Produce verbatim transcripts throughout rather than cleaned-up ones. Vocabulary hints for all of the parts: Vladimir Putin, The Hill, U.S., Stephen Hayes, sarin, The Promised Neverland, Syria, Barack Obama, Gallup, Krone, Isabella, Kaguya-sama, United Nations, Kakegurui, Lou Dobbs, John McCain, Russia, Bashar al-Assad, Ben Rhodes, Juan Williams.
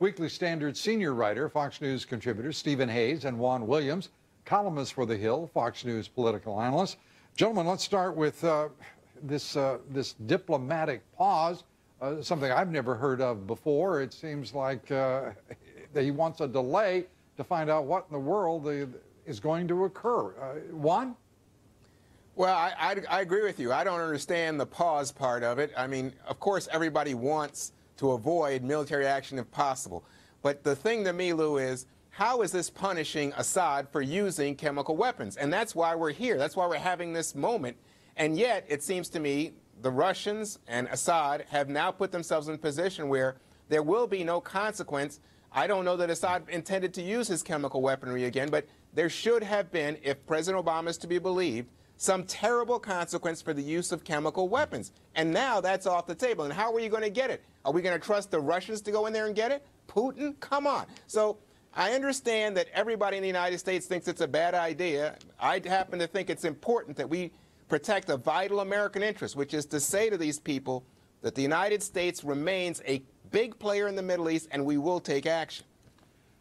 Weekly Standard senior writer, Fox News contributors Stephen Hayes and Juan Williams, columnists for The Hill, Fox News political analyst. Gentlemen, let's start with uh, this, uh, this diplomatic pause, uh, something I've never heard of before. It seems like uh, he wants a delay to find out what in the world the, is going to occur. Uh, Juan? Well, I, I, I agree with you. I don't understand the pause part of it. I mean, of course, everybody wants to avoid military action if possible. But the thing to me, Lou, is how is this punishing Assad for using chemical weapons? And that's why we're here. That's why we're having this moment. And yet, it seems to me, the Russians and Assad have now put themselves in a position where there will be no consequence. I don't know that Assad intended to use his chemical weaponry again, but there should have been, if President Obama is to be believed, some terrible consequence for the use of chemical weapons. And now that's off the table. And how are you going to get it? Are we going to trust the Russians to go in there and get it? Putin? Come on. So I understand that everybody in the United States thinks it's a bad idea. I happen to think it's important that we protect a vital American interest, which is to say to these people that the United States remains a big player in the Middle East and we will take action.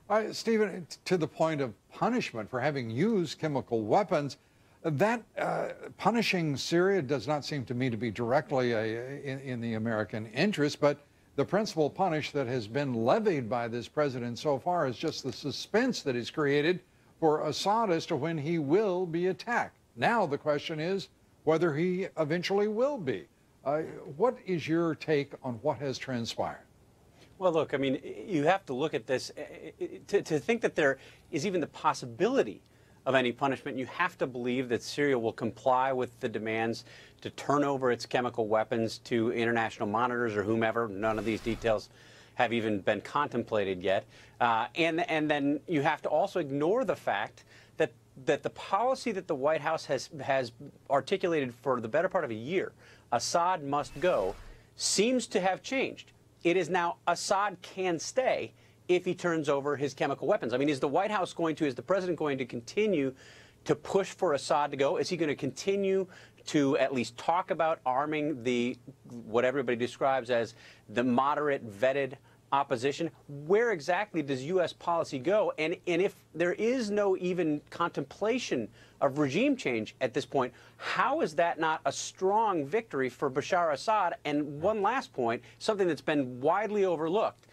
Uh, Stephen, to the point of punishment for having used chemical weapons, that uh, punishing Syria does not seem to me to be directly a, in, in the American interest, but the principal punish that has been levied by this president so far is just the suspense that is created for Assad as to when he will be attacked. Now the question is whether he eventually will be. Uh, what is your take on what has transpired? Well, look, I mean, you have to look at this. To, to think that there is even the possibility of any punishment, you have to believe that Syria will comply with the demands to turn over its chemical weapons to international monitors or whomever. None of these details have even been contemplated yet. Uh, and, and then you have to also ignore the fact that, that the policy that the White House has, has articulated for the better part of a year, Assad must go, seems to have changed. It is now Assad can stay if he turns over his chemical weapons. I mean, is the White House going to, is the president going to continue to push for Assad to go? Is he going to continue to at least talk about arming the, what everybody describes as the moderate, vetted opposition? Where exactly does U S policy go? And, and if there is no even contemplation of regime change at this point, how is that not a strong victory for Bashar Assad? And one last point, something that's been widely overlooked.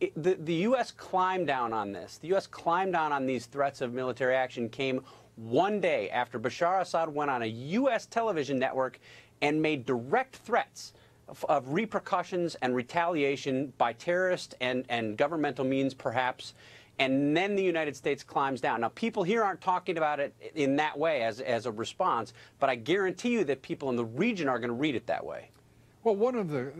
It, the, the U S climbed down on this. The U S climbed down on these threats of military action came one day after Bashar Assad went on a U S television network and made direct threats of, of repercussions and retaliation by terrorist and, and governmental means, perhaps. And then the United States climbs down. Now, people here aren't talking about it in that way as, as a response, but I guarantee you that people in the region are going to read it that way. Well, one of the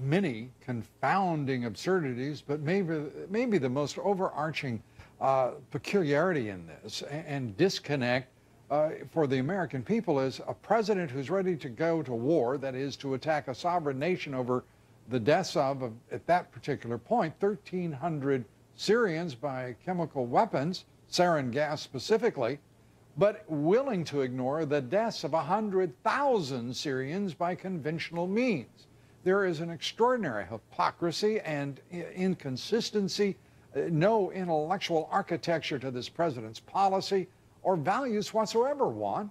many confounding absurdities, but maybe, maybe the most overarching uh, peculiarity in this and, and disconnect uh, for the American people is a president who's ready to go to war, that is, to attack a sovereign nation over the deaths of, of at that particular point, thirteen hundred Syrians by chemical weapons, sarin gas specifically, but willing to ignore the deaths of one hundred thousand Syrians by conventional means. There is an extraordinary hypocrisy and inconsistency, no intellectual architecture to this president's policy or values whatsoever, Juan.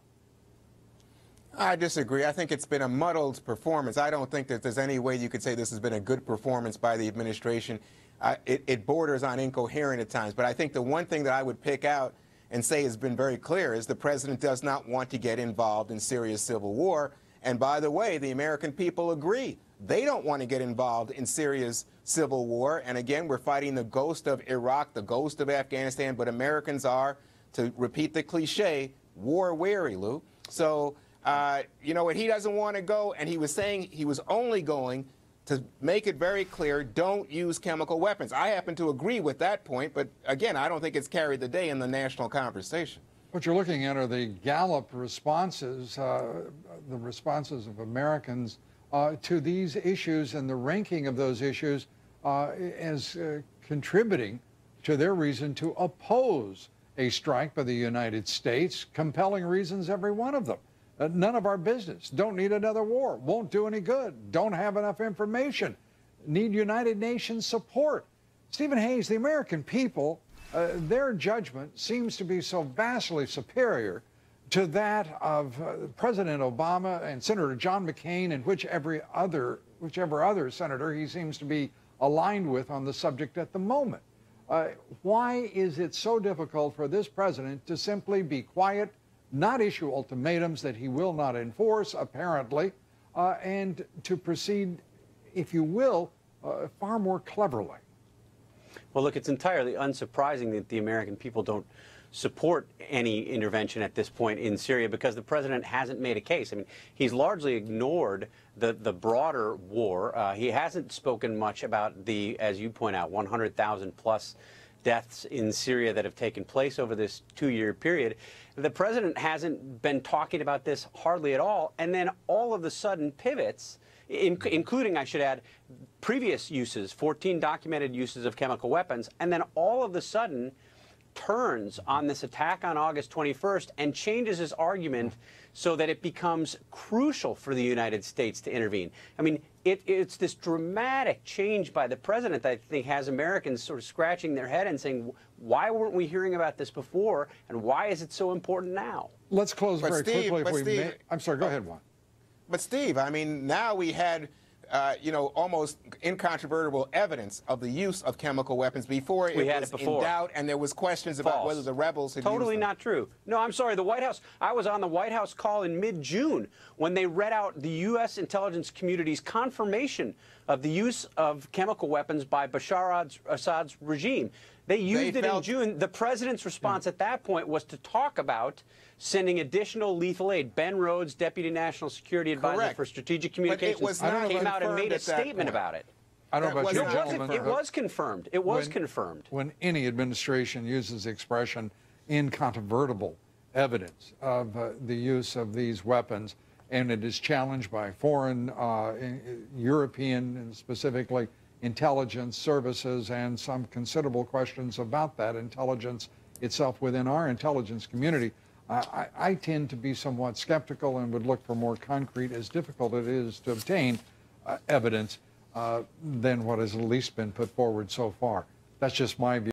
I disagree. I think it's been a muddled performance. I don't think that there's any way you could say this has been a good performance by the administration. Uh, it, it borders on incoherent at times. But I think the one thing that I would pick out and say has been very clear is the president does not want to get involved in Syria's civil war. And by the way, the American people agree. They don't want to get involved in Syria's civil war. And again, we're fighting the ghost of Iraq, the ghost of Afghanistan, but Americans are, to repeat the cliche, war weary, Lou. So, uh, you know what, he doesn't want to go, and he was saying he was only going to make it very clear, don't use chemical weapons. I happen to agree with that point, but again, I don't think it's carried the day in the national conversation. What you're looking at are the Gallup responses, uh, the responses of Americans uh, to these issues, and the ranking of those issues uh, as uh, contributing to their reason to oppose a strike by the United States. Compelling reasons, every one of them. Uh, none of our business. Don't need another war. Won't do any good. Don't have enough information. need United Nations support. Stephen Hayes, the American people, uh, their judgment seems to be so vastly superior to that of uh, President Obama and Senator John McCain and whichever other, whichever other senator he seems to be aligned with on the subject at the moment. Uh, why is it so difficult for this president to simply be quiet, not issue ultimatums that he will not enforce, apparently, uh, and to proceed, if you will, uh, far more cleverly? Well, look, it's entirely unsurprising that the American people don't support any intervention at this point in Syria because the president hasn't made a case. I mean, he's largely ignored the, the broader war. Uh, he hasn't spoken much about the, as you point out, one hundred thousand plus deaths in Syria that have taken place over this two-year period. The president hasn't been talking about this hardly at all, and then all of a sudden pivots, in, including, I should add, previous uses, fourteen documented uses of chemical weapons, and then all of a sudden turns on this attack on August twenty-first and changes his argument so that it becomes crucial for the United States to intervene. I mean, it, it's this dramatic change by the president that I think has Americans sort of scratching their head and saying, why weren't we hearing about this before, and why is it so important now? Let's close but very Steve, quickly if we Steve, may. I'm sorry, go ahead, Juan. But, Steve, I mean, now we had Uh, you know, almost incontrovertible evidence of the use of chemical weapons before we it had was it before. in doubt, and there was questions False. about whether the rebels had totally used them. not true. No, I'm sorry. The White House. I was on the White House call in mid-June when they read out the U S intelligence community's confirmation of the use of chemical weapons by Bashar al-Assad's regime. They used they it felt... in June. The president's response yeah. at that point was to talk about sending additional lethal aid. Ben Rhodes, Deputy National Security Advisor Correct. for Strategic Communications, was not came out and made a statement point. about it. I don't know about you, gentlemen. It was confirmed. It was when, confirmed. When any administration uses the expression incontrovertible evidence of uh, the use of these weapons, and it is challenged by foreign, uh, European, and specifically intelligence services, and some considerable questions about that intelligence itself within our intelligence community, I, I tend to be somewhat skeptical and would look for more concrete, as difficult it is to obtain uh, evidence uh, than what has at least been put forward so far. That's just my view.